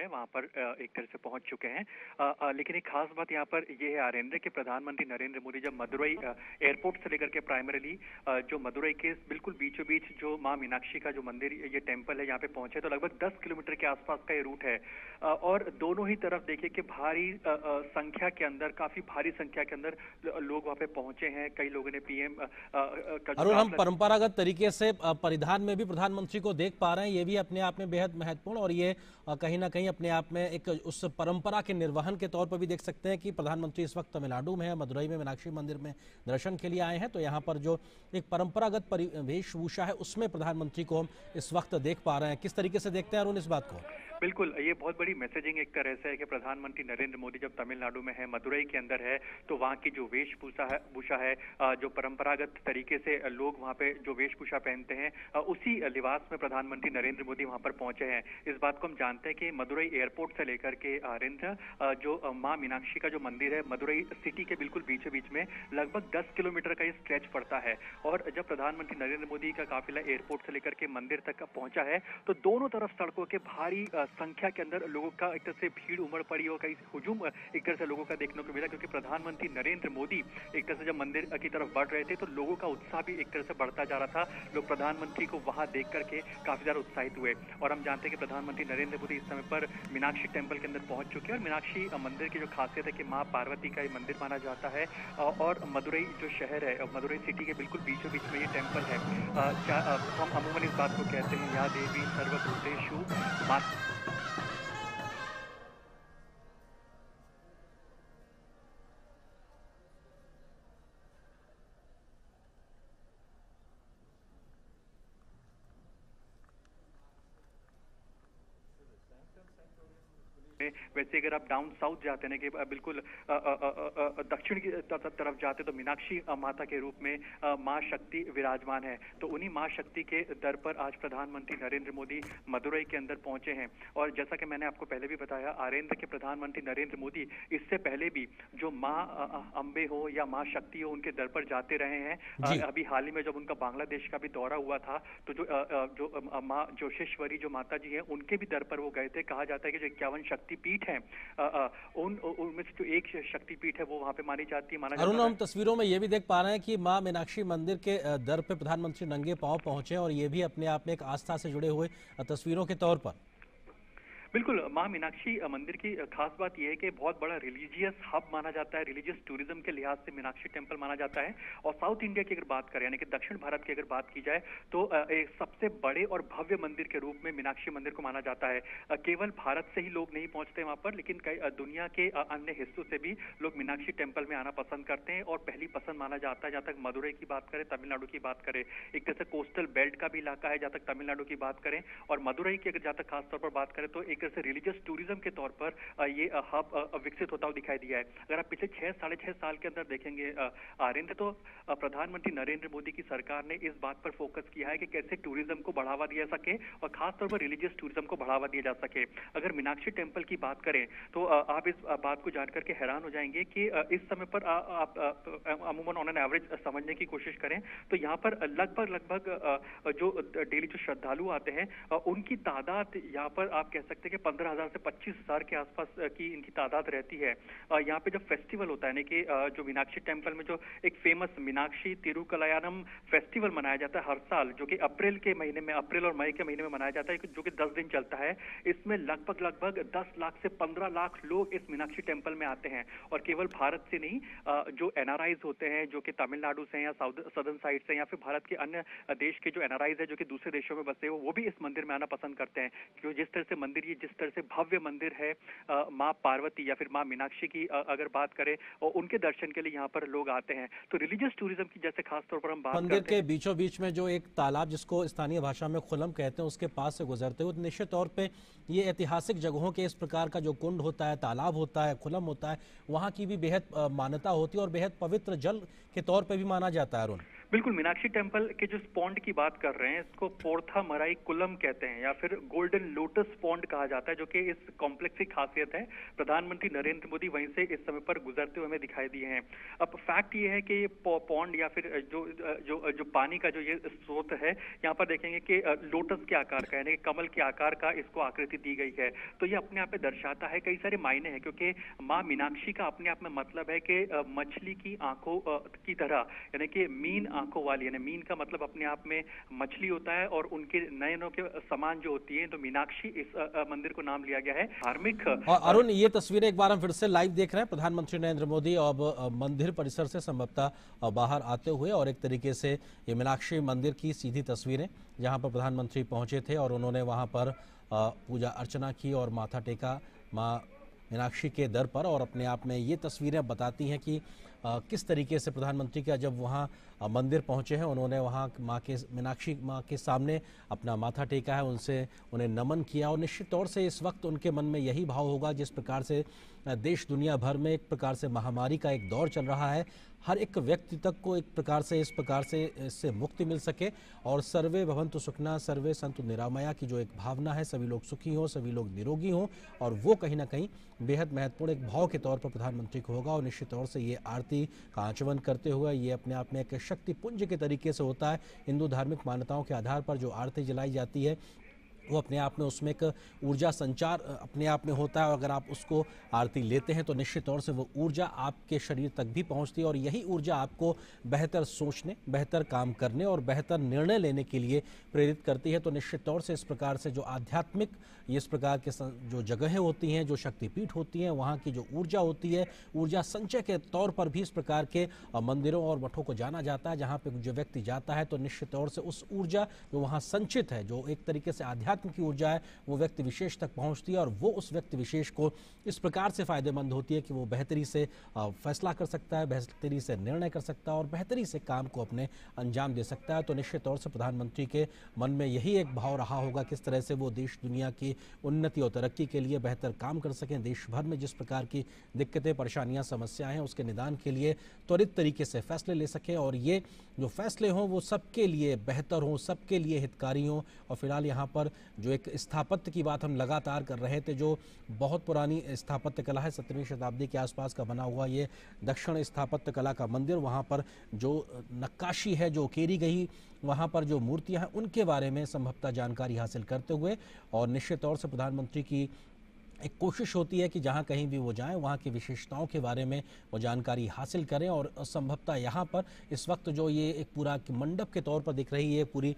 वहाँ पर एक तरह से पहुंच चुके हैं। लेकिन एक खास बात यहाँ पर यह है आर्येंद्र कि प्रधानमंत्री नरेंद्र मोदी जब मदुरई एयरपोर्ट से लेकर के प्राइमरीली जो मदुरई के बिल्कुल बीचों बीच जो माँ मीनाक्षी का जो मंदिर ये टेम्पल है यहाँ पे पहुंचे तो लगभग 10 किलोमीटर के आसपास का ये रूट है और दोनों ही तरफ देखिए कि भारी संख्या के अंदर काफी भारी संख्या के अंदर लोग वहाँ पे पहुंचे हैं। कई लोगों ने पीएम हम परंपरागत तरीके से परिधान में भी प्रधानमंत्री को देख पा रहे हैं, ये भी अपने आप में बेहद महत्वपूर्ण और ये कहीं ना कहीं अपने आप में एक उस परंपरा के निर्वहन के तौर पर भी देख सकते हैं कि प्रधानमंत्री इस वक्त तमिलनाडु में है, मदुरई में मीनाक्षी मंदिर में दर्शन के लिए आए हैं तो यहाँ पर जो एक परंपरागत वेशभूषा है उसमें प्रधानमंत्री को हम इस वक्त देख पा रहे हैं। किस तरीके से देखते हैं अरुण इस बात को? बिल्कुल, ये बहुत बड़ी मैसेजिंग एक तरह से है कि प्रधानमंत्री नरेंद्र मोदी जब तमिलनाडु में है, मदुरई के अंदर है तो वहाँ की जो वेशभूषा है, जो परंपरागत तरीके से लोग वहाँ पे जो वेशभूषा पहनते हैं उसी लिबास में प्रधानमंत्री नरेंद्र मोदी वहाँ पर पहुंचे हैं। इस बात को हम जानते हैं कि मदुरई एयरपोर्ट से लेकर के आर्येंद्र जो माँ मीनाक्षी का जो मंदिर है मदुरई सिटी के बिल्कुल बीचों बीच में लगभग 10 किलोमीटर का ये स्ट्रेच पड़ता है और जब प्रधानमंत्री नरेंद्र मोदी का काफिला एयरपोर्ट से लेकर के मंदिर तक पहुंचा है तो दोनों तरफ सड़कों के भारी संख्या के अंदर लोगों का एक तरह से भीड़ उमड़ पड़ी और कई हुजूम एक तरह से लोगों का देखने को मिला क्योंकि प्रधानमंत्री नरेंद्र मोदी एक तरह से जब मंदिर की तरफ बढ़ रहे थे तो लोगों का उत्साह भी एक तरह से बढ़ता जा रहा था। लोग प्रधानमंत्री को वहां देख करके काफी ज्यादा उत्साहित हुए और हम जानते हैं कि प्रधानमंत्री नरेंद्र मोदी इस समय पर मीनाक्षी टेम्पल के अंदर पहुंच चुके हैं और मीनाक्षी मंदिर की जो खासियत है कि माँ पार्वती का ये मंदिर माना जाता है और मदुरई जो शहर है मदुरई सिटी के बिल्कुल बीचों बीच में ये टेम्पल है। हम अमूमन इस बात को कहते हैं या देवी सर्वभूतेषु माता। वैसे अगर आप डाउन साउथ जाते हैं कि बिल्कुल दक्षिण की तरफ जाते तो मीनाक्षी माता के रूप में मां शक्ति विराजमान है तो उन्हीं मां शक्ति के दर पर आज प्रधानमंत्री नरेंद्र मोदी मदुरई के अंदर पहुंचे हैं। और जैसा कि मैंने आपको पहले भी बताया आर्येंद्र के प्रधानमंत्री नरेंद्र मोदी इससे पहले भी जो माँ अम्बे हो या माँ शक्ति हो उनके दर पर जाते रहे हैं। अभी हाल ही में जब उनका बांग्लादेश का भी दौरा हुआ था तो जो माँ जोशेश्वरी जो माता जी है उनके भी दर पर वो गए थे। कहा जाता है कि जो 51 शक्तिपीठ है उनमें से जो एक शक्तिपीठ है वो वहाँ पे मानी जाती है अरुण हम तस्वीरों में ये भी देख पा रहे हैं कि माँ मीनाक्षी मंदिर के दर पे प्रधानमंत्री नंगे पांव पहुंचे और ये भी अपने आप में एक आस्था से जुड़े हुए तस्वीरों के तौर पर। बिल्कुल, माँ मीनाक्षी मंदिर की खास बात यह है कि बहुत बड़ा रिलीजियस हब माना जाता है, रिलीजियस टूरिज्म के लिहाज से मीनाक्षी टेम्पल माना जाता है। और साउथ इंडिया की अगर बात करें यानी कि दक्षिण भारत की अगर बात की जाए तो एक सबसे बड़े और भव्य मंदिर के रूप में मीनाक्षी मंदिर को माना जाता है। केवल भारत से ही लोग नहीं पहुंचते वहाँ पर लेकिन कई दुनिया के अन्य हिस्सों से भी लोग मीनाक्षी टेम्पल में आना पसंद करते हैं और पहली पसंद माना जाता है। जहाँ तक मदुरई की बात करें, तमिलनाडु की बात करें, एक तरह से कोस्टल बेल्ट का भी इलाका है। जहाँ तक तमिलनाडु की बात करें और मदुरई की अगर जहाँ तक खासतौर पर बात करें तो से रिलीजियस टूरिज्म के तौर पर ये हब विकसित होता हुआ दिखाई दिया है। अगर आप पिछले 6-6.5 साल के अंदर देखेंगे आर्येंद्र तो प्रधानमंत्री नरेंद्र मोदी की सरकार ने इस बात पर फोकस किया है कि कैसे टूरिज्म को बढ़ावा दिया सके और खासतौर पर रिलीजियस टूरिज्म को बढ़ावा दिया जा सके। अगर मीनाक्षी टेम्पल की बात करें तो आप इस बात को जानकर के हैरान हो जाएंगे कि इस समय पर आप अमूमन ऑन एन एवरेज समझने की कोशिश करें तो यहाँ पर लगभग जो डेली जो श्रद्धालु आते हैं उनकी तादाद यहाँ पर आप कह सकते हैं 15,000 से 25,000 के आसपास की इनकी तादाद रहती है। यहाँ पे जब फेस्टिवल होता है यानी कि जो मीनाक्षी टेम्पल में जो एक फेमस मीनाक्षी तिरुकलयानम फेस्टिवल मनाया जाता है हर साल, जो कि अप्रैल के महीने में, अप्रैल और मई के महीने में मनाया जाता है, जो कि 10 दिन चलता है। इसमें लगभग 10 लाख से 15 लाख लोग इस मीनाक्षी टेम्पल में आते हैं और केवल भारत से नहीं, जो एनआरआईज होते हैं जो कि तमिलनाडु से या सदर्न साइड से या फिर भारत के अन्य देश के जो एनआरआईज है जो कि दूसरे देशों में बसे हो वो भी इस मंदिर में आना पसंद करते हैं। क्योंकि जिस तरह से भव्य मंदिर है माँ पार्वती या फिर माँ मीनाक्षी की अगर बात करें और उनके दर्शन के लिए यहाँ पर लोग आते हैं तो रिलीजियस टूरिज्म की जैसे खास तौर पर हम बात मंदिर के बीचों बीच में जो एक तालाब जिसको स्थानीय भाषा में खुलम कहते हैं उसके पास से गुजरते हुए निश्चित तौर पे ये ऐतिहासिक जगहों के इस प्रकार का जो कुंड होता है, तालाब होता है, खुलम होता है, वहाँ की भी बेहद मान्यता होती है और बेहद पवित्र जल के तौर पर भी माना जाता है। अरुण बिल्कुल, मीनाक्षी टेम्पल के जो स्पॉन्ड की बात कर रहे हैं इसको पोर्था मराई कुलम कहते हैं या फिर गोल्डन लोटस स्पॉन्ड कहा जाता है, जो कि इस कॉम्प्लेक्स की खासियत है। प्रधानमंत्री नरेंद्र मोदी वहीं से इस समय पर गुजरते हुए हमें दिखाई दिए हैं। अब फैक्ट ये है कि ये पॉन्ड या फिर जो पानी का जो ये स्रोत है, यहाँ पर देखेंगे कि लोटस के आकार का यानी कमल के आकार का इसको आकृति दी गई है। तो ये अपने आप में दर्शाता है कई सारे मायने हैं, क्योंकि माँ मीनाक्षी का अपने आप में मतलब है कि मछली की आंखों की तरह, यानी कि मीन आंखों वाली, यानी मीन का मतलब अपने आप में मछली होता है और उनके नयनों के समान जो होती है, तो मीनाक्षी इस मंदिर को नाम लिया गया है। धार्मिक अरुण, ये तस्वीरें एक बार हम फिर से लाइव देख रहे हैं, प्रधानमंत्री नरेंद्र मोदी अब मंदिर परिसर से संभवतः बाहर आते हुए, और एक तरीके से ये मीनाक्षी मंदिर की सीधी तस्वीरें जहाँ पर प्रधानमंत्री पहुंचे थे और उन्होंने वहाँ पर पूजा अर्चना की और माथा टेका माँ मीनाक्षी के दर पर। और अपने आप में ये तस्वीरें बताती हैं कि किस तरीके से प्रधानमंत्री का जब वहाँ मंदिर पहुँचे हैं, उन्होंने वहाँ माँ के मीनाक्षी माँ के सामने अपना माथा टेका है, उनसे उन्हें नमन किया। और निश्चित तौर से इस वक्त उनके मन में यही भाव होगा, जिस प्रकार से देश दुनिया भर में एक प्रकार से महामारी का एक दौर चल रहा है, हर एक व्यक्ति तक को एक प्रकार से इससे मुक्ति मिल सके और सर्वे भवन्तु सुखना, सर्वे संतु निरामया की जो एक भावना है, सभी लोग सुखी हों, सभी लोग निरोगी हों, और वो कहीं ना कहीं बेहद महत्वपूर्ण एक भाव के तौर पर प्रधानमंत्री को होगा। और निश्चित तौर से ये आरती का आचमन करते हुए ये अपने आप में एक शक्ति पुंज के तरीके से होता है। हिंदू धार्मिक मान्यताओं के आधार पर जो आरती जलाई जाती है वो अपने आप में उसमें एक ऊर्जा संचार अपने आप में होता है, और अगर आप उसको आरती लेते हैं तो निश्चित तौर से वो ऊर्जा आपके शरीर तक भी पहुंचती है, और यही ऊर्जा आपको बेहतर सोचने, बेहतर काम करने और बेहतर निर्णय लेने के लिए प्रेरित करती है। तो निश्चित तौर से इस प्रकार से जो आध्यात्मिक इस प्रकार के जो जगहें होती हैं, जो शक्तिपीठ होती हैं, वहाँ की जो ऊर्जा होती है, ऊर्जा संचय के तौर पर भी इस प्रकार के मंदिरों और मठों को जाना जाता है, जहाँ पर जो व्यक्ति जाता है तो निश्चित तौर से उस ऊर्जा जो वहाँ संचित है, जो एक तरीके से आध्यात्मिक की ऊर्जा है, वो व्यक्ति विशेष तक पहुंचती है, और वो उस व्यक्ति विशेष को इस प्रकार से फायदेमंद होती है कि वो बेहतरी से फैसला कर सकता है, बेहतरी से निर्णय कर सकता है और बेहतरी से काम को अपने अंजाम दे सकता है। तो निश्चित तौर से प्रधानमंत्री के मन में यही एक भाव रहा होगा, किस तरह से वो देश दुनिया की उन्नति और तरक्की के लिए बेहतर काम कर सकें, देश भर में जिस प्रकार की दिक्कतें, परेशानियाँ, समस्याएँ हैं, उसके निदान के लिए त्वरित तरीके से फैसले ले सकें, और ये जो फैसले हों वो सबके लिए बेहतर हों, सबके लिए हितकारी हों। और फिलहाल यहाँ पर जो एक स्थापत्य की बात हम लगातार कर रहे थे, जो बहुत पुरानी स्थापत्य कला है, 17वीं शताब्दी के आसपास का बना हुआ ये दक्षिण स्थापत्य कला का मंदिर, वहाँ पर जो नक्काशी है जो उकेरी गई, वहाँ पर जो मूर्तियाँ हैं, उनके बारे में संभवतः जानकारी हासिल करते हुए, और निश्चित तौर से प्रधानमंत्री की एक कोशिश होती है कि जहाँ कहीं भी वो जाएं वहाँ की विशेषताओं के बारे में वो जानकारी हासिल करें। और संभवतः यहाँ पर इस वक्त जो ये एक पूरा मंडप के तौर पर दिख रही है, पूरी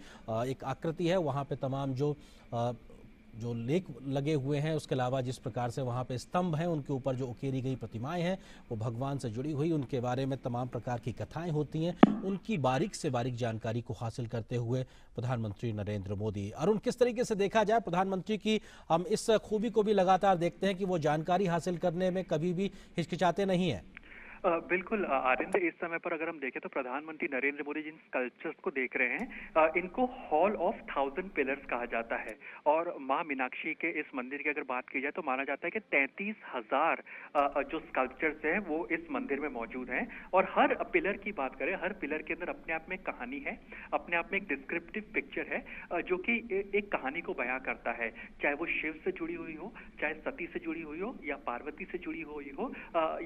एक आकृति है, वहाँ पे तमाम जो लेख लगे हुए हैं, उसके अलावा जिस प्रकार से वहाँ पे स्तंभ हैं, उनके ऊपर जो उकेरी गई प्रतिमाएं हैं, वो भगवान से जुड़ी हुई, उनके बारे में तमाम प्रकार की कथाएं होती हैं, उनकी बारीक से बारीक जानकारी को हासिल करते हुए प्रधानमंत्री नरेंद्र मोदी। अरुण, किस तरीके से देखा जाए प्रधानमंत्री की हम इस खूबी को भी लगातार देखते हैं कि वो जानकारी हासिल करने में कभी भी हिचकिचाते नहीं हैं। बिल्कुल आनंद, इस समय पर अगर हम देखें तो प्रधानमंत्री नरेंद्र मोदी जिन स्कल्पचर्स को देख रहे हैं, इनको हॉल ऑफ 1000 पिलर्स कहा जाता है। और माँ मीनाक्षी के इस मंदिर की अगर बात की जाए तो माना जाता है कि 33,000 जो स्कल्पचर्स हैं वो इस मंदिर में मौजूद हैं। और हर पिलर की बात करें, हर पिलर के अंदर अपने आप में कहानी है, अपने आप में एक डिस्क्रिप्टिव पिक्चर है जो कि एक कहानी को बयां करता है, चाहे वो शिव से जुड़ी हुई हो, चाहे सती से जुड़ी हुई हो, या पार्वती से जुड़ी हुई हो,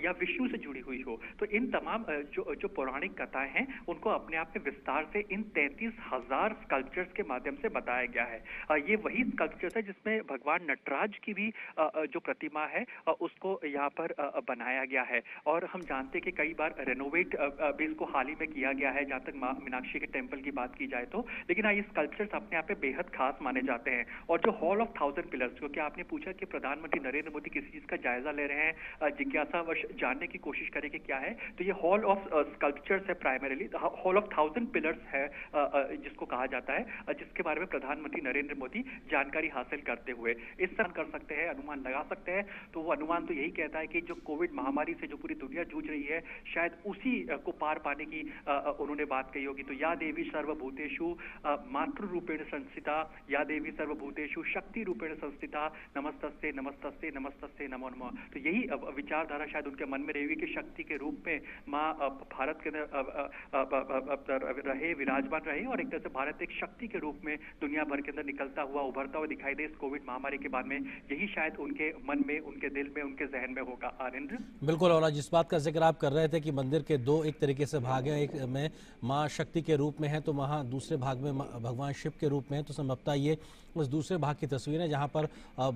या विष्णु से जुड़ी हुई हो। तो इन तमाम जो पौराणिक कथाएं हैं उनको अपने आप में विस्तार से इन 33,000 स्कल्पचर्स के माध्यम से बताया गया है। ये वही स्कल्पचर्स है जिसमें भगवान नटराज की भी जो प्रतिमा है उसको यहाँ पर बनाया गया है। और हम जानते हैं कि कई बार रेनोवेट भी इसको हाल ही में किया गया है, जहाँ तक माँ मीनाक्षी के टेम्पल की बात की जाए तो। लेकिन ये स्कल्पचर्स अपने आप में बेहद खास माने जाते हैं। और जो हॉल ऑफ 1000 पिलर्स, क्योंकि आपने पूछा कि प्रधानमंत्री नरेंद्र मोदी किस चीज का जायजा ले रहे हैं, जिज्ञासावश जानने की कोशिश करेंगे क्या है, तो ये हॉल ऑफ स्कल्पचर्स है, प्राइमरीली हॉल ऑफ 1000 पिलर्स है जिसको कहा जाता है, जिसके बारे में प्रधानमंत्री नरेंद्र मोदी जानकारी हासिल करते हुए इस तरह कर सकते हैं, अनुमान लगा सकते हैं। तो वो अनुमान तो यही कहता है कि जो कोविड महामारी से जो पूरी दुनिया जूझ रही है, शायद उसी को पार पाने की उन्होंने बात कही होगी। तो या देवी सर्वभूतेषु मातृरूपेण संस्थिता, या देवी सर्वभूतेषु शक्ति रूपेण संस्थिता, नमस्तस्ते नमस्तस्ते नमस्तस्ते नमो नमः। तो यही विचारधारा शायद उनके मन में रहेगी कि शक्ति के रूप में माँ भारत के अंदर रहे, विराजमान रहे और एक तरह से भारत एक शक्ति के रूप में दुनिया भर के अंदर निकलता हुआ, उभरता हुआ दिखाई दे इस कोविड महामारी के बाद में। यही शायद उनके मन में, उनके दिल में, उनके जहन में होगा। आनंद, बिल्कुल। और जिस बात का जिक्र आप कर रहे थे कि मंदिर के दो एक तरीके से भाग हैं, एक में माँ शक्ति के रूप में है तो वहाँ दूसरे भाग में भगवान शिव के रूप में है, तो संभवतः ये उस दूसरे भाग की तस्वीर है जहाँ पर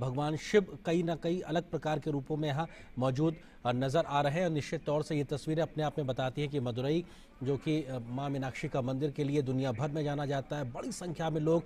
भगवान शिव कई ना कई अलग प्रकार के रूपों में यहाँ मौजूद नज़र आ रहे हैं। निश्चित तौर से ये तस्वीरें अपने आप में बताती हैं कि मदुरई, जो कि माँ मीनाक्षी का मंदिर के लिए दुनिया भर में जाना जाता है, बड़ी संख्या में लोग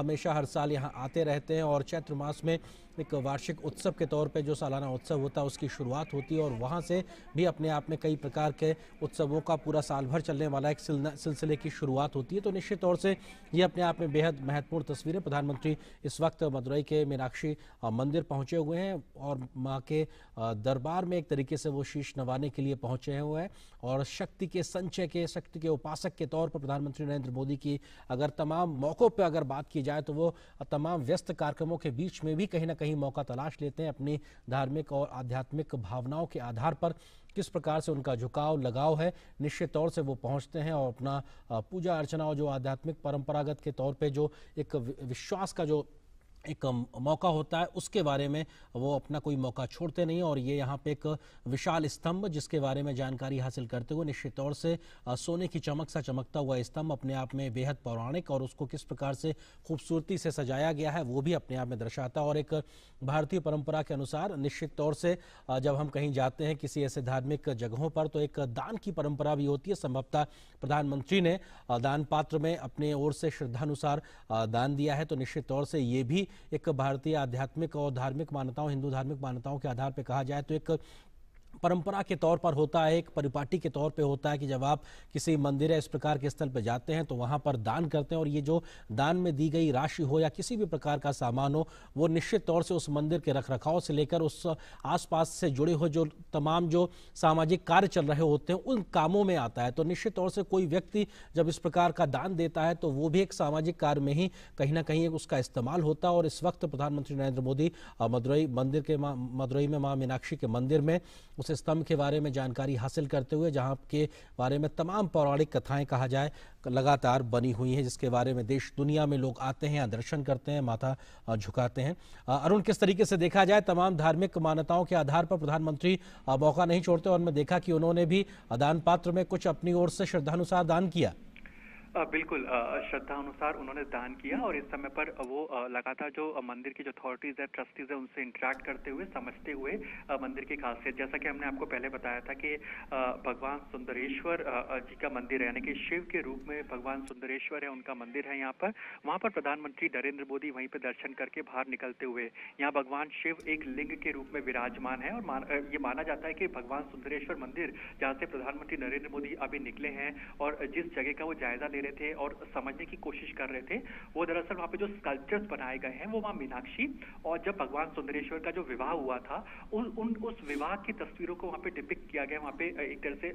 हमेशा हर साल यहाँ आते रहते हैं और चैत्र मास में एक वार्षिक उत्सव के तौर पे जो सालाना उत्सव होता है उसकी शुरुआत होती है और वहाँ से भी अपने आप में कई प्रकार के उत्सवों का पूरा साल भर चलने वाला एक सिलसिले की शुरुआत होती है। तो निश्चित तौर से ये अपने आप में बेहद महत्वपूर्ण तस्वीरें। प्रधानमंत्री इस वक्त मदुरई के मीनाक्षी मंदिर पहुँचे हुए हैं और माँ के दरबार में एक तरीके से वो शीश नवाने के लिए पहुँचे हुए हैं और शक्ति के संचय के, शक्ति के उपासक के तौर पर प्रधानमंत्री नरेंद्र मोदी की अगर तमाम मौक़ों पर अगर बात की जाए तो वो तमाम व्यस्त कार्यक्रमों के बीच में भी कहीं ना कहीं मौका तलाश लेते हैं अपनी धार्मिक और आध्यात्मिक भावनाओं के आधार पर किस प्रकार से उनका झुकाव, लगाव है। निश्चित तौर से वो पहुंचते हैं और अपना पूजा अर्चना और जो आध्यात्मिक परंपरागत के तौर पे जो एक विश्वास का जो एक मौका होता है उसके बारे में वो अपना कोई मौका छोड़ते नहीं और ये यहाँ पे एक विशाल स्तंभ जिसके बारे में जानकारी हासिल करते हुए निश्चित तौर से सोने की चमक सा चमकता हुआ स्तंभ अपने आप में बेहद पौराणिक और उसको किस प्रकार से खूबसूरती से सजाया गया है वो भी अपने आप में दर्शाता है। और एक भारतीय परंपरा के अनुसार निश्चित तौर से जब हम कहीं जाते हैं किसी ऐसे धार्मिक जगहों पर तो एक दान की परंपरा भी होती है। संभवतः प्रधानमंत्री ने दान पात्र में अपने ओर से श्रद्धानुसार दान दिया है तो निश्चित तौर से ये भी एक भारतीय आध्यात्मिक और धार्मिक मान्यताओं, हिंदू धार्मिक मान्यताओं के आधार पर कहा जाए तो एक परंपरा के तौर पर होता है, एक परिपाटी के तौर पे होता है कि जब आप किसी मंदिर या इस प्रकार के स्थल पे जाते हैं तो वहाँ पर दान करते हैं और ये जो दान में दी गई राशि हो या किसी भी प्रकार का सामान हो वो निश्चित तौर से उस मंदिर के रखरखाव से लेकर उस आसपास से जुड़े हुए जो तमाम जो सामाजिक कार्य चल रहे होते हैं उन कामों में आता है। तो निश्चित तौर से कोई व्यक्ति जब इस प्रकार का दान देता है तो वो भी एक सामाजिक कार्य में ही कहीं ना कहीं उसका इस्तेमाल होता है। और इस वक्त प्रधानमंत्री नरेंद्र मोदी मदुरई में माँ मीनाक्षी के मंदिर में उस स्तंभ के बारे में जानकारी हासिल करते हुए जहां के बारे में तमाम पौराणिक कथाएं कहा जाए लगातार बनी हुई हैं जिसके बारे में देश दुनिया में लोग आते हैं, दर्शन करते हैं, माथा झुकाते हैं। अरुण, किस तरीके से देखा जाए तमाम धार्मिक मान्यताओं के आधार पर प्रधानमंत्री मौका नहीं छोड़ते और मैं देखा कि उन्होंने भी दान पात्र में कुछ अपनी ओर से श्रद्धानुसार दान किया। बिल्कुल, श्रद्धा अनुसार उन्होंने दान किया और इस समय पर वो लगातार जो मंदिर की जो अथॉरिटीज है, ट्रस्टीज है, उनसे इंटरेक्ट करते हुए, समझते हुए मंदिर की खासियत, जैसा कि हमने आपको पहले बताया था कि भगवान सुंदरेश्वर जी का मंदिर है, यानी कि शिव के रूप में भगवान सुंदरेश्वर है, उनका मंदिर है यहाँ पर। वहाँ पर प्रधानमंत्री नरेंद्र मोदी वहीं पर दर्शन करके बाहर निकलते हुए यहाँ भगवान शिव एक लिंग के रूप में विराजमान है और ये माना जाता है कि भगवान सुंदरेश्वर मंदिर जहाँ से प्रधानमंत्री नरेंद्र मोदी अभी निकले हैं और जिस जगह का वो जायजा रहे थे और समझने की कोशिश कर रहे थे वो दरअसल वहाँ पे जो स्कल्पचर्स बनाए गए हैं वो मां मीनाक्षी और जब भगवान सुंदरेश्वर का जो विवाह हुआ था उस विवाह की तस्वीरों को वहाँ पे डिपिक्ट किया गया, वहाँ पे एक तरह से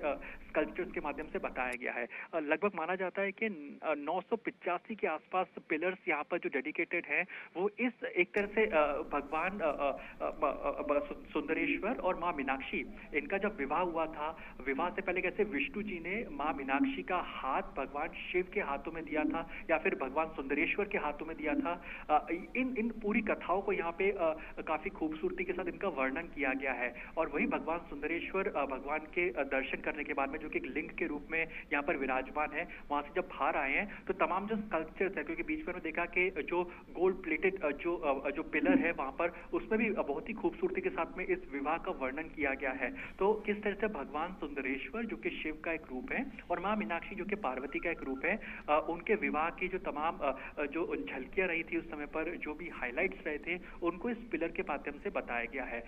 स्कल्पचर्स के माध्यम से बताया गया है। लगभग माना जाता है कि 985 के आसपास पिलर्स यहाँ पर जो डेडिकेटेड हैं वो इस एक तरह से भगवान सुंदरेश्वर और माँ मीनाक्षी इनका जब विवाह हुआ था, विवाह से पहले कैसे विष्णु जी ने माँ मीनाक्षी का हाथ भगवान शिव के हाथों में दिया था या फिर भगवान सुंदरेश्वर के हाथों में दिया था, इन पूरी कथाओं को यहाँ पे काफी खूबसूरती के साथ इनका वर्णन किया गया है। और वही भगवान सुंदरेश्वर भगवान के दर्शन करने के बाद में जो कि एक लिंग के रूप में यहाँ पर विराजमान है, वहां से जब बाहर आए हैं तो तमाम जो स्कल्पचर्स है, क्योंकि बीच में हमने देखा कि जो गोल्ड प्लेटेड जो पिलर है वहां पर उसमें भी बहुत ही खूबसूरती के साथ में इस विवाह का वर्णन किया गया है। तो किस तरह से भगवान सुंदरेश्वर जो कि शिव का एक रूप है और माँ मीनाक्षी जो कि पार्वती का एक रूप है, उनके विवाह की जो तमाम जो झलकियां रही थी उस समय पर, जो भी हाइलाइट्स रहे थे, उनको इस पिलर के माध्यम से बताया गया है।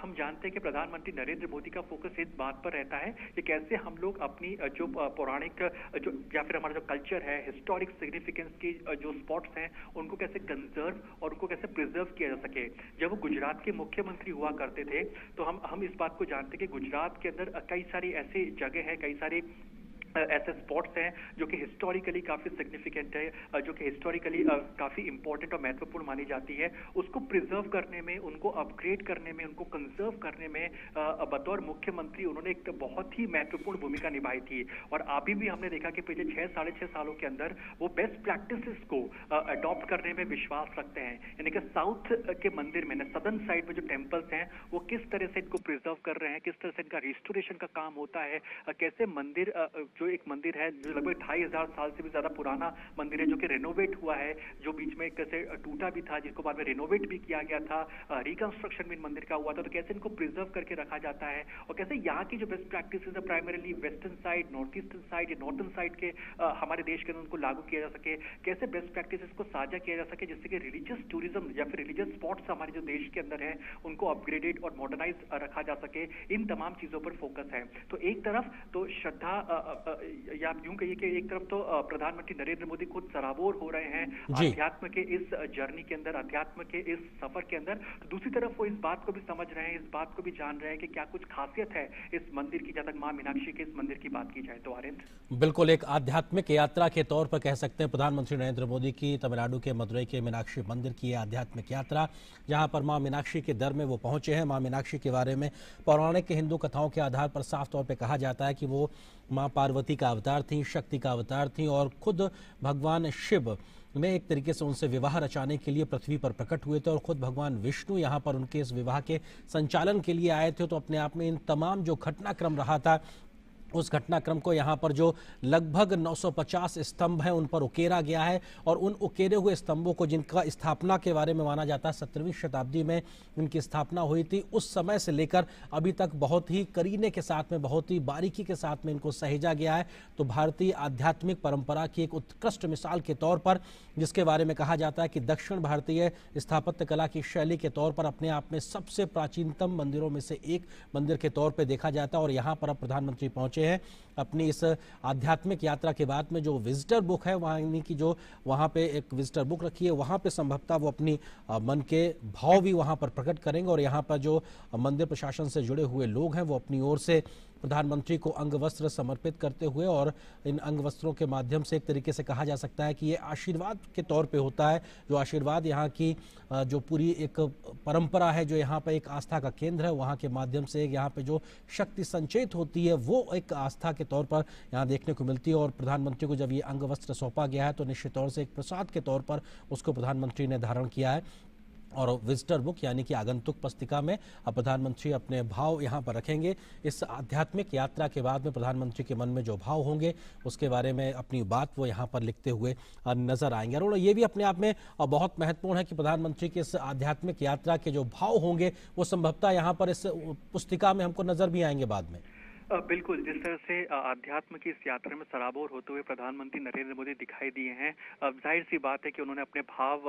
हम जानते हैं कि प्रधानमंत्री नरेंद्र मोदी का फोकस इस बात पर रहता है कि कैसे हम लोग अपनी जो पौराणिक जो या फिर हमारा जो कल्चर है, हिस्टोरिक सिग्निफिकेंस की जो स्पॉट्स हैं उनको कैसे कंजर्व और उनको कैसे प्रिजर्व किया जा सके। जब वो गुजरात के मुख्यमंत्री हुआ करते थे तो हम इस बात को जानते कि गुजरात के अंदर कई सारी ऐसी जगह है, कई सारी ऐसे स्पॉट्स हैं जो कि हिस्टोरिकली काफ़ी सिग्निफिकेंट है, जो कि हिस्टोरिकली काफ़ी इंपॉर्टेंट और महत्वपूर्ण मानी जाती है, उसको प्रिजर्व करने में, उनको अपग्रेड करने में, उनको कंजर्व करने में बतौर मुख्यमंत्री उन्होंने एक बहुत ही महत्वपूर्ण भूमिका निभाई थी। और अभी भी हमने देखा कि पिछले 6-6.5 सालों के अंदर वो बेस्ट प्रैक्टिसेस को अडॉप्ट करने में विश्वास रखते हैं, यानी कि साउथ के मंदिर में, सदर्न साइड में जो टेम्पल्स हैं वो किस तरह से इनको प्रिजर्व कर रहे हैं, किस तरह से इनका रिस्टोरेशन का काम होता है, कैसे मंदिर जो एक मंदिर है जो लगभग 2500 साल से भी ज्यादा पुराना मंदिर है जो कि रेनोवेट हुआ है, जो बीच में कैसे टूटा भी था, जिसको बाद में रेनोवेट भी किया गया था, रिकंस्ट्रक्शन भी मंदिर का हुआ था, तो कैसे इनको प्रिजर्व करके रखा जाता है और कैसे यहाँ की जो बेस्ट प्रैक्टिसेस है primarily western side, north eastern side या नॉर्थर्न साइड के हमारे देश के अंदर उनको लागू किया जा सके, कैसे बेस्ट प्रैक्टिसेस को साझा किया जा सके जिससे कि रिलीजियस टूरिज्म या फिर रिलीजियस स्पॉट्स हमारे जो देश के अंदर है उनको अपग्रेडेड और मॉडर्नाइज रखा जा सके, इन तमाम चीजों पर फोकस है। तो एक तरफ तो श्रद्धा या आप यूं कहिए कि एक तरफ तो प्रधानमंत्री नरेंद्र मोदी खुद सराबोर हो रहे हैं अध्यात्म के इस जर्नी के अंदर, अध्यात्म के इस सफर के अंदर, तो दूसरी तरफ वो इस बात को भी समझ रहे हैं, इस बात को भी जान रहे हैं कि क्या कुछ खासियत है इस मंदिर की, जहाँ तक माँ मीनाक्षी के इस मंदिर की बात की जाए तो। आर्यन, बिल्कुल एक आध्यात्मिक यात्रा के तौर पर कह सकते हैं प्रधानमंत्री नरेंद्र मोदी की तमिलनाडु के मदुरई के मीनाक्षी मंदिर की आध्यात्मिक यात्रा, जहाँ पर माँ मीनाक्षी के दर में वो पहुंचे हैं। माँ मीनाक्षी के बारे में पौराणिक हिंदू कथाओं के आधार पर साफ तौर पर कहा जाता है कि वो माँ पार्वती का अवतार थी, शक्ति का अवतार थी, और खुद भगवान शिव ने एक तरीके से उनसे विवाह रचाने के लिए पृथ्वी पर प्रकट हुए थे और खुद भगवान विष्णु यहाँ पर उनके इस विवाह के संचालन के लिए आए थे। तो अपने आप में इन तमाम जो घटनाक्रम रहा था उस घटनाक्रम को यहाँ पर जो लगभग 950 स्तंभ हैं उन पर उकेरा गया है, और उन उकेरे हुए स्तंभों को, जिनका स्थापना के बारे में माना जाता है 17वीं शताब्दी में उनकी स्थापना हुई थी, उस समय से लेकर अभी तक बहुत ही करीने के साथ में, बहुत ही बारीकी के साथ में इनको सहेजा गया है। तो भारतीय आध्यात्मिक परंपरा की एक उत्कृष्ट मिसाल के तौर पर, जिसके बारे में कहा जाता है कि दक्षिण भारतीय स्थापत्य कला की शैली के तौर पर अपने आप में सबसे प्राचीनतम मंदिरों में से एक मंदिर के तौर पर देखा जाता है। और यहाँ पर अब प्रधानमंत्री पहुँचे हैं अपनी इस आध्यात्मिक यात्रा के बाद में। जो विजिटर बुक है वहां की, जो वहां पे एक विजिटर बुक रखी है, वहां पे संभवतः वो अपनी मन के भाव भी वहां पर प्रकट करेंगे, और यहां पर जो मंदिर प्रशासन से जुड़े हुए लोग हैं वो अपनी ओर से प्रधानमंत्री को अंगवस्त्र समर्पित करते हुए, और इन अंगवस्त्रों के माध्यम से एक तरीके से कहा जा सकता है कि ये आशीर्वाद के तौर पे होता है, जो आशीर्वाद यहाँ की जो पूरी एक परंपरा है, जो यहाँ पे एक आस्था का केंद्र है, वहाँ के माध्यम से यहाँ पे जो शक्ति संचेत होती है वो एक आस्था के तौर पर यहाँ देखने को मिलती है। और प्रधानमंत्री को जब ये अंगवस्त्र सौंपा गया है तो निश्चित तौर से एक प्रसाद के तौर पर उसको प्रधानमंत्री ने धारण किया है, और विजिटर बुक यानी कि आगंतुक पुस्तिका में अब प्रधानमंत्री अपने भाव यहाँ पर रखेंगे। इस आध्यात्मिक यात्रा के बाद में प्रधानमंत्री के मन में जो भाव होंगे उसके बारे में अपनी बात वो यहाँ पर लिखते हुए नजर आएंगे। और ये भी अपने आप में बहुत महत्वपूर्ण है कि प्रधानमंत्री की इस आध्यात्मिक यात्रा के जो भाव होंगे वो संभवतः यहाँ पर इस पुस्तिका में हमको नजर भी आएंगे बाद में। बिल्कुल, जिस तरह से आध्यात्म की इस यात्रा में सराबोर होते हुए प्रधानमंत्री नरेंद्र मोदी दिखाई दिए हैं, जाहिर सी बात है कि उन्होंने अपने भाव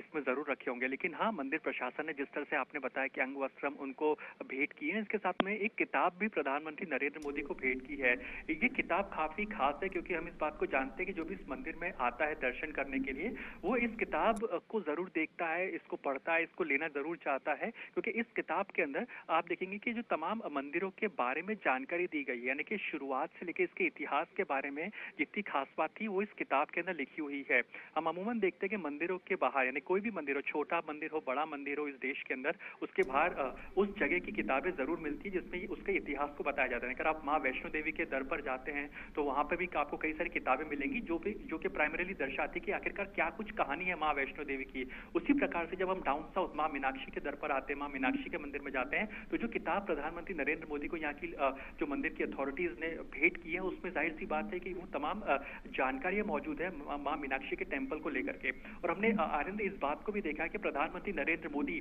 इसमें जरूर रखे होंगे। लेकिन हाँ, मंदिर प्रशासन ने जिस तरह से आपने बताया कि अंगवस्त्रम उनको भेंट किए हैं, इसके साथ में एक किताब भी प्रधानमंत्री नरेंद्र मोदी को भेंट की है। ये किताब काफ़ी खास है क्योंकि हम इस बात को जानते हैं कि जो भी इस मंदिर में आता है दर्शन करने के लिए वो इस किताब को ज़रूर देखता है, इसको पढ़ता है, इसको लेना ज़रूर चाहता है, क्योंकि इस किताब के अंदर आप देखेंगे कि जो तमाम मंदिरों के बारे में जानकारी दी गई है, यानी कि शुरुआत से लेकर इसके इतिहास के बारे में जितनी खास बात थी वो इस किताब के अंदर लिखी हुई है। हम अमूमन देखते हैं कि मंदिरों के बाहर, यानी कोई भी मंदिर हो, छोटा मंदिर हो, बड़ा मंदिर हो इस देश के अंदर, उसके बाहर उस जगह की किताबें जरूर मिलती है जिसमें उसके इतिहास को बताया जाता है। अगर आप माँ वैष्णो देवी के दर पर जाते हैं तो वहाँ पर भी आपको कई सारी किताबें मिलेंगी जो कि प्राइमरीली दर्शाती है कि आखिरकार क्या कुछ कहानी है माँ वैष्णो देवी की। उसी प्रकार से जब हम डाउन साउथ माँ मीनाक्षी के दर पर आते हैं, माँ मीनाक्षी के मंदिर में जाते हैं, तो जो किताब प्रधानमंत्री नरेंद्र मोदी को यहाँ की जो मंदिर की अथॉरिटीज ने भेंट की है उसमें जाहिर सी बात है कि वो तमाम जानकारियां मौजूद है मां मीनाक्षी के टेंपल को लेकर के। और हमने आनंद इस बात को भी देखा कि प्रधानमंत्री नरेंद्र मोदी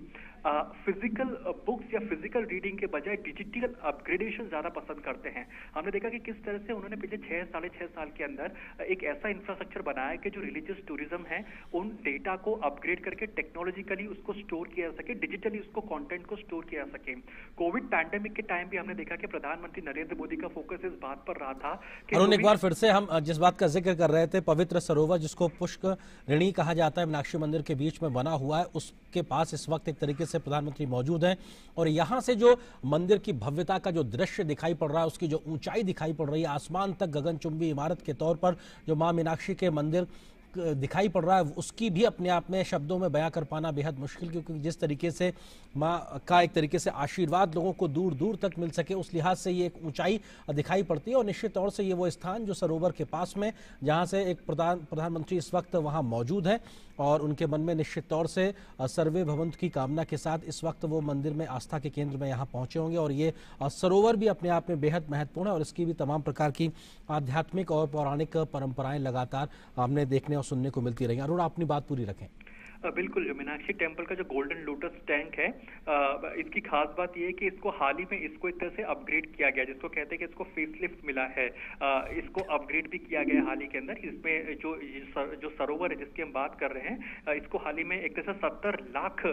फिजिकल बुक्स या फिजिकल रीडिंग के बजाय डिजिटल अपग्रेडेशन ज्यादा पसंद करते हैं। हमने देखा कि किस तरह से उन्होंने पिछले 6-6.5 साल के अंदर एक ऐसा इंफ्रास्ट्रक्चर बनाया कि जो रिलीजियस टूरिज्म है उन डेटा को अपग्रेड करके टेक्नोलॉजिकली उसको स्टोर किया जा सके, डिजिटली उसको कॉन्टेंट को स्टोर किया जा सके। कोविड पैंडेमिक के टाइम भी हमने देखा कि प्रधान प्रधानमंत्री नरेंद्र मोदी का फोकस इस बात पर रहा था कि अरुण, एक बार फिर से हम जिस बात का जिक्र कर रहे थे, पवित्र सरोवर जिसको पुष्करणी कहा जाता है, मीनाक्षी मंदिर के बीच में बना हुआ है, उसके पास इस वक्त एक तरीके से प्रधानमंत्री मौजूद हैं और यहाँ से जो मंदिर की भव्यता का जो दृश्य दिखाई पड़ रहा है, उसकी जो ऊंचाई दिखाई पड़ रही है, आसमान तक गगनचुंबी इमारत के तौर पर जो माँ मीनाक्षी के मंदिर दिखाई पड़ रहा है, उसकी भी अपने आप में शब्दों में बयां कर पाना बेहद मुश्किल, क्योंकि जिस तरीके से माँ का एक तरीके से आशीर्वाद लोगों को दूर दूर तक मिल सके, उस लिहाज से ये एक ऊंचाई दिखाई पड़ती है और निश्चित तौर से ये वो स्थान जो सरोवर के पास में, जहाँ से एक प्रधानमंत्री इस वक्त वहाँ मौजूद है और उनके मन में निश्चित तौर से सर्वे भवन्तु की कामना के साथ इस वक्त वो मंदिर में आस्था के केंद्र में यहाँ पहुँचे होंगे। और ये सरोवर भी अपने आप में बेहद महत्वपूर्ण है और इसकी भी तमाम प्रकार की आध्यात्मिक और पौराणिक परंपराएं लगातार हमने देखने सुनने को मिलती रही। अरुण, अपनी बात पूरी रखें। बिल्कुल, जो मीनाक्षी टेम्पल का जो गोल्डन लोटस टैंक है, इसकी खास बात यह है कि इसको हाल ही में इसको एक तरह से अपग्रेड किया गया, जिसको कहते हैं कि इसको फेसलिफ्ट मिला है, इसको अपग्रेड भी किया गया हाल ही के अंदर। इसमें जो सरोवर है जिसकी हम बात कर रहे हैं, इसको हाल ही में एक तरह से 70 लाख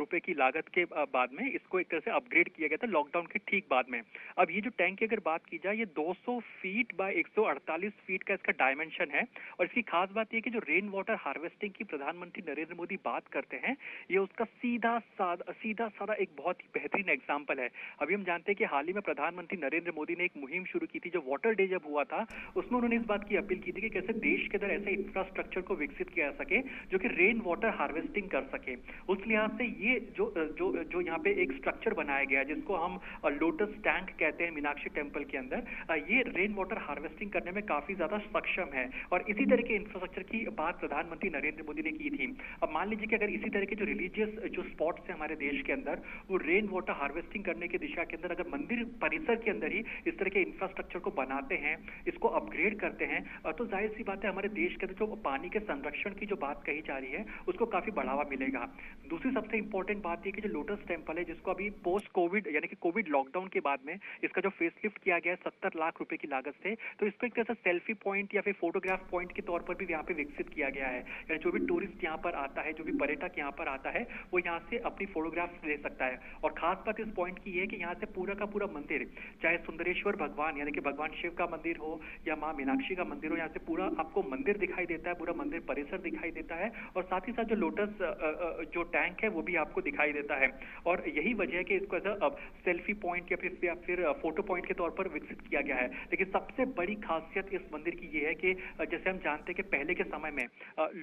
रुपए की लागत के बाद में इसको एक तरह से अपग्रेड किया गया था लॉकडाउन के ठीक बाद में। अब ये जो टैंक की अगर बात की जाए, ये 200 फीट बाय 148 फीट का इसका डायमेंशन है और इसकी खास बात यह कि जो रेन वाटर हार्वेस्टिंग की प्रधानमंत्री नरेंद्र मोदी बात करते हैं, ये उसका सीधा साधा एक बहुत ही बेहतरीन एग्जांपल है। अभी हम जानते हैं कि हाल ही में प्रधानमंत्री नरेंद्र मोदी ने एक मुहिम शुरू की थी, जो वाटर डे जब हुआ था उसमें उन्होंने इस बात की अपील की थी कि कैसे देश के अंदर ऐसे इंफ्रास्ट्रक्चर को विकसित किया जा सके जो कि रेन वाटर हार्वेस्टिंग कर सके। उस लिहाज से ये जो यहाँ पे एक स्ट्रक्चर बनाया गया जिसको हम लोटस टैंक कहते हैं मीनाक्षी टेम्पल के अंदर, ये रेन वाटर हार्वेस्टिंग करने में काफी ज्यादा सक्षम है और इसी तरह के इंफ्रास्ट्रक्चर की बात प्रधानमंत्री नरेंद्र मोदी ने की थी। अब मान लीजिए कि अगर इसी तरह के जो रिलीजियस जो स्पॉट्स हैं हमारे देश के अंदर, वो रेन वाटर हार्वेस्टिंग करने की दिशा के अंदर अगर मंदिर परिसर के अंदर ही इस तरह के इंफ्रास्ट्रक्चर को बनाते हैं, इसको अपग्रेड करते हैं, तो जाहिर सी बात है हमारे देश के अंदर जो पानी के संरक्षण की जो बात कही जा रही है उसको काफी बढ़ावा मिलेगा। दूसरी सबसे इंपॉर्टेंट बात यह कि जो लोटस टेम्पल है जिसको अभी पोस्ट कोविड यानी कि कोविड लॉकडाउन के बाद में इसका जो फेसलिफ्ट किया गया है 70 लाख रुपए की लागत से, तो इसको एक तरह से सेल्फी पॉइंट या फिर फोटोग्राफ पॉइंट के तौर पर भी यहाँ पे विकसित किया गया है। यानी जो भी टूरिस्ट यहाँ पर आता है, जो भी पर्यटक यहाँ पर आता है, वो यहाँ से अपनी फोटोग्राफ्स ले सकता है। और खास बात इस पॉइंट की है कि यहाँ से पूरा का पूरा मंदिर, चाहे सुंदरेश्वर भगवान यानी कि भगवान शिव का मंदिर हो या माँ मीनाक्षी का मंदिर हो, यहाँ से पूरा आपको मंदिर दिखाई देता है, पूरा मंदिर परिसर दिखाई देता है और साथ ही साथ जो लोटस जो टैंक है वो भी आपको दिखाई देता है। और यही वजह है कि इसको अब सेल्फी पॉइंट या फिर फोटो पॉइंट के तौर पर विकसित किया गया है। लेकिन सबसे बड़ी खासियत इस मंदिर की ये है कि जैसे हम जानते हैं कि पहले के समय में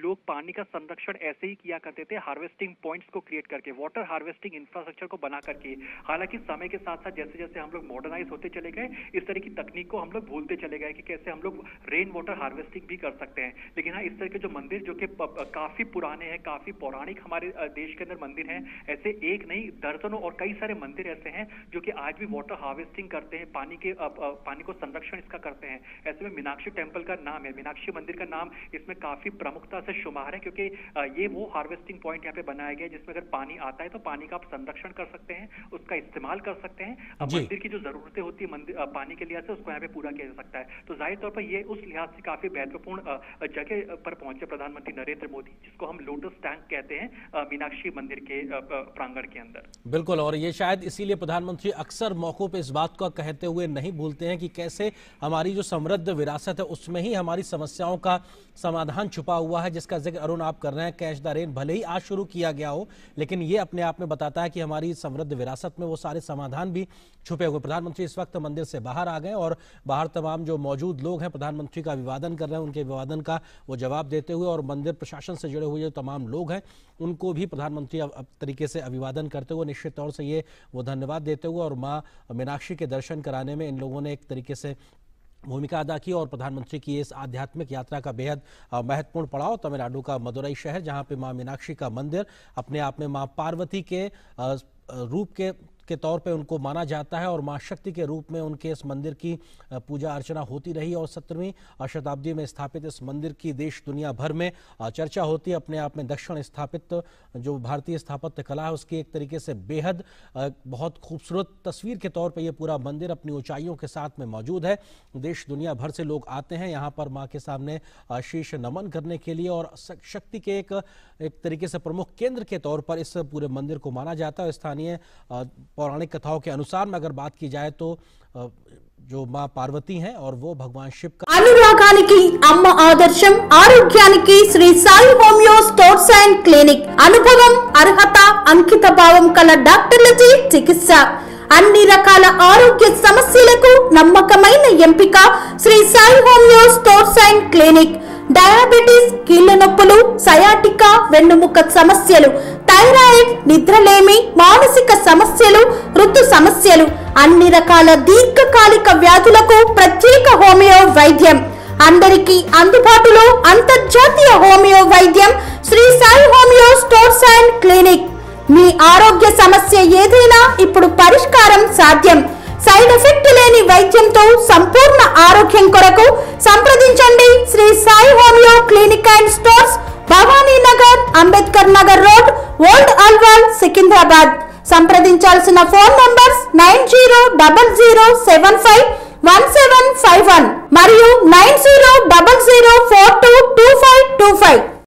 लोग पानी का संरक्षण ऐसे ही किया करते थे, हार्वेस्टिंग पॉइंट्स को क्रिएट करके, वाटर हार्वेस्टिंग इंफ्रास्ट्रक्चर को बना करके। हालांकि समय के साथ साथ जैसे जैसे हम लोग मॉडर्नाइज होते चले गए, इस तरह की तकनीक को हम लोग भूलते चले गए कि कैसे हम लोग रेन वाटर हार्वेस्टिंग भी कर सकते हैं। लेकिन हाँ, इस तरह के जो मंदिर जो कि काफी पुराने हैं, काफी पौराणिक हमारे देश के अंदर मंदिर हैं, ऐसे एक नहीं दर्जनों और कई सारे मंदिर ऐसे हैं जो कि आज भी वाटर हार्वेस्टिंग करते हैं, पानी को संरक्षण इसका करते हैं। ऐसे में मीनाक्षी टेम्पल का नाम है, मीनाक्षी मंदिर का नाम इसमें काफी प्रमुखता से शुमार है, क्योंकि ये वो हार्वेस्टिंग पॉइंट यहाँ पे बनाया गया है जिसमें अगर पानी आता है तो पानी का आप संरक्षण कर सकते हैं, उसका इस्तेमाल कर सकते हैं। अब मंदिर की जो जरूरतें होती है मंदिर पानी के लिहाज से, उसको यहाँ पे पूरा किया जा सकता है। तो जाहिर तौर पर ये उस लिहाज से काफी महत्वपूर्ण जगह पर पहुंचे प्रधानमंत्री नरेंद्र मोदी, जिसको हम लोटस टैंक कहते हैं मीनाक्षी मंदिर के प्रांगण के अंदर। बिल्कुल, और ये शायद इसीलिए प्रधानमंत्री अक्सर मौकों पर इस बात को कहते हुए नहीं भूलते हैं कि कैसे हमारी जो समृद्ध विरासत है उसमें ही हमारी समस्याओं का समाधान छुपा हुआ है, जिसका जिक्र अरुण आप कर रहे हैं। कैश द रेन भले ही आज शुरू किया गया हो, लेकिन ये अपने आप में बताता है कि हमारी समृद्ध विरासत में वो सारे समाधान भी छुपे हुए। प्रधानमंत्री इस वक्त मंदिर से बाहर आ गए और बाहर तमाम जो मौजूद लोग हैं प्रधानमंत्री का अभिवादन कर रहे हैं, उनके अभिवादन का वो जवाब देते हुए, और मंदिर प्रशासन से जुड़े हुए जो तमाम लोग हैं उनको भी प्रधानमंत्री अब तरीके से अभिवादन करते हुए निश्चित तौर से ये वो धन्यवाद देते हुए, और माँ मीनाक्षी के दर्शन कराने में इन लोगों ने एक तरीके से भूमिका अदा की। और प्रधानमंत्री की इस आध्यात्मिक यात्रा का बेहद महत्वपूर्ण पड़ाव तमिलनाडु का मदुरई शहर, जहां पे मां मीनाक्षी का मंदिर अपने आप में मां पार्वती के रूप के तौर पे उनको माना जाता है और मां शक्ति के रूप में उनके इस मंदिर की पूजा अर्चना होती रही और 17वीं शताब्दी में स्थापित इस मंदिर की देश दुनिया भर में चर्चा होती है। अपने आप में दक्षिण स्थापित जो भारतीय स्थापत्य कला है उसकी एक तरीके से बेहद बहुत खूबसूरत तस्वीर के तौर पे ये पूरा मंदिर अपनी ऊंचाइयों के साथ में मौजूद है। देश दुनिया भर से लोग आते हैं यहाँ पर माँ के सामने शीश नमन करने के लिए और शक्ति के एक तरीके से प्रमुख केंद्र के तौर पर इस पूरे मंदिर को माना जाता है। स्थानीय पौराणिक कथाओं के अनुसार में अगर बात की जाए तो जो माँ पार्वती हैं और वो भगवान शिव का अनुरागानिकी अम्मा आदर्शम आरोग्यानिकी Shri Sai homeo stores and clinic अनुभवम अर्हत अंकित भावम कल डॉक्टर्लजी चिकित्सा अन्नी रकाल आरोग्य समस्यलकु नम्मकमैन ఎంపిక Shri Sai homeo stores and clinic diabetes కీళ్ళ నొప్పులు సయాటికా వెన్నుముక సమస్యలు థైరాయిడ్ నిద్రలేమి మానసిక సమస్యలు ఋతు సమస్యలు అన్ని రకాల దీర్ఘకాలిక వ్యాధులకు ప్రత్యేక హోమియో వైద్యం అందరికీ అందుబాటులో అంతర్జాతీయ హోమియో వైద్యం Shri Sai homeo stores and clinic మీ ఆరోగ్య సమస్య ఏదైనా ఇప్పుడు పరిష్కారం సాధ్యం సైడ్ ఎఫెక్ట్ లేని వైద్యంతో సంపూర్ణ ఆరోగ్యం కొరకు సంప్రదించండి Shri Sai homeo clinic and stores Bhavani Nagar Ambedkar Nagar road old Alwal Secunderabad సంప్రదించాల్సిన ఫోన్ నంబర్స్ 9000751751 మరియు 9000422525।